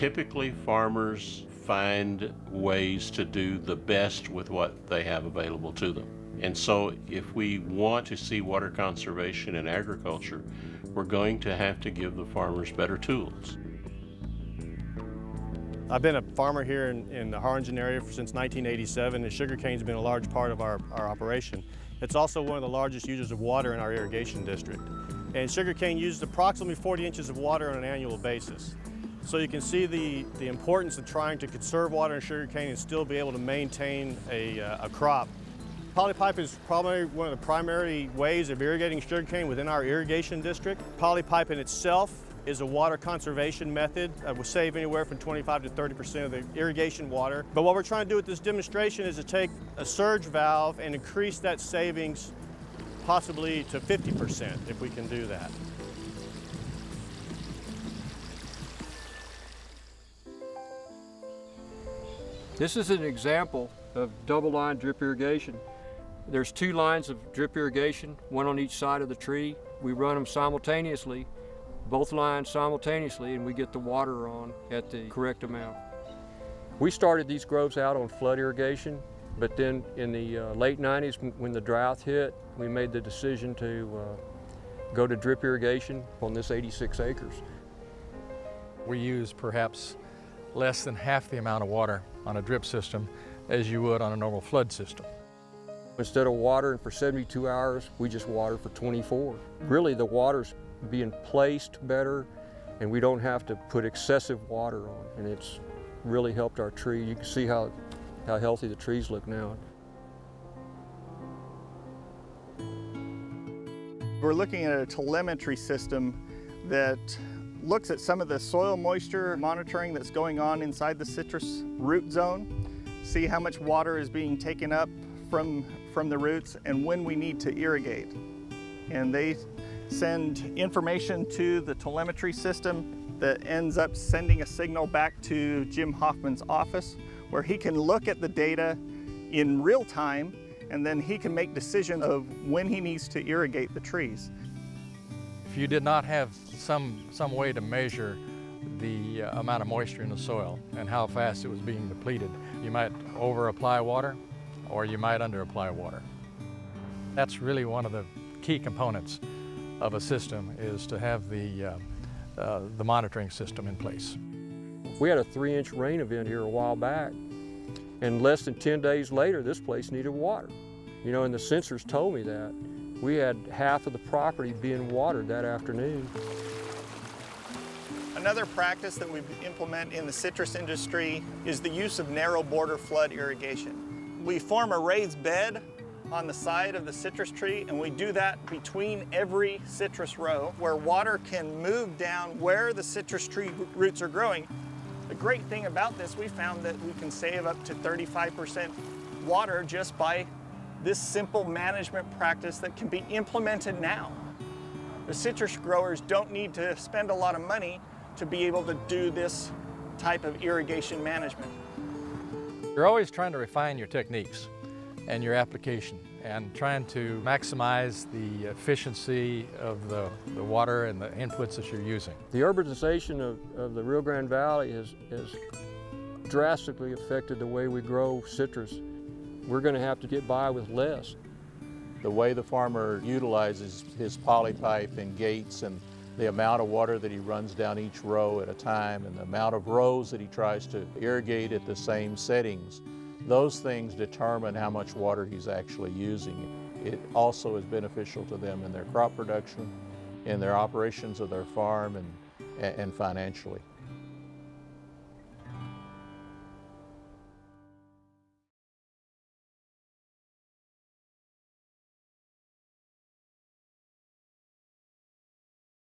Typically, farmers find ways to do the best with what they have available to them. And so if we want to see water conservation in agriculture, we're going to have to give the farmers better tools. I've been a farmer here in the Harlingen area since 1987, and sugarcane's been a large part of our operation. It's also one of the largest users of water in our irrigation district. And sugarcane uses approximately 40 inches of water on an annual basis. So you can see the importance of trying to conserve water in sugarcane and still be able to maintain a crop. Polypipe is probably one of the primary ways of irrigating sugarcane within our irrigation district. Polypipe in itself is a water conservation method that will save anywhere from 25 to 30% of the irrigation water. But what we're trying to do with this demonstration is to take a surge valve and increase that savings possibly to 50% if we can do that. This is an example of double line drip irrigation. There's two lines of drip irrigation, one on each side of the tree. We run them simultaneously, both lines simultaneously, and we get the water on at the correct amount. We started these groves out on flood irrigation, but then in the late 90s when the drought hit, we made the decision to go to drip irrigation on this 86 acres. We use perhaps less than half the amount of water on a drip system as you would on a normal flood system. Instead of watering for 72 hours, we just water for 24. Really, the water's being placed better, and we don't have to put excessive water on, and it's really helped our tree. You can see how healthy the trees look now. We're looking at a telemetry system that looks at some of the soil moisture monitoring that's going on inside the citrus root zone, see how much water is being taken up from the roots and when we need to irrigate. And they send information to the telemetry system that ends up sending a signal back to Jim Hoffman's office, where he can look at the data in real time, and then he can make decisions of when he needs to irrigate the trees. If you did not have some way to measure the amount of moisture in the soil and how fast it was being depleted, you might over-apply water or you might under-apply water. That's really one of the key components of a system, is to have the monitoring system in place. We had a 3-inch rain event here a while back, and less than 10 days later this place needed water. You know, and the sensors told me that. We had half of the property being watered that afternoon. Another practice that we implement in the citrus industry is the use of narrow border flood irrigation. We form a raised bed on the side of the citrus tree, and we do that between every citrus row, where water can move down where the citrus tree roots are growing. The great thing about this, we found that we can save up to 35% water just by this simple management practice that can be implemented now. The citrus growers don't need to spend a lot of money to be able to do this type of irrigation management. You're always trying to refine your techniques and your application, and trying to maximize the efficiency of the water and the inputs that you're using. The urbanization of the Rio Grande Valley has drastically affected the way we grow citrus. We're going to have to get by with less. The way the farmer utilizes his polypipe and gates, and the amount of water that he runs down each row at a time, and the amount of rows that he tries to irrigate at the same settings, those things determine how much water he's actually using. It also is beneficial to them in their crop production, in their operations of their farm, and financially.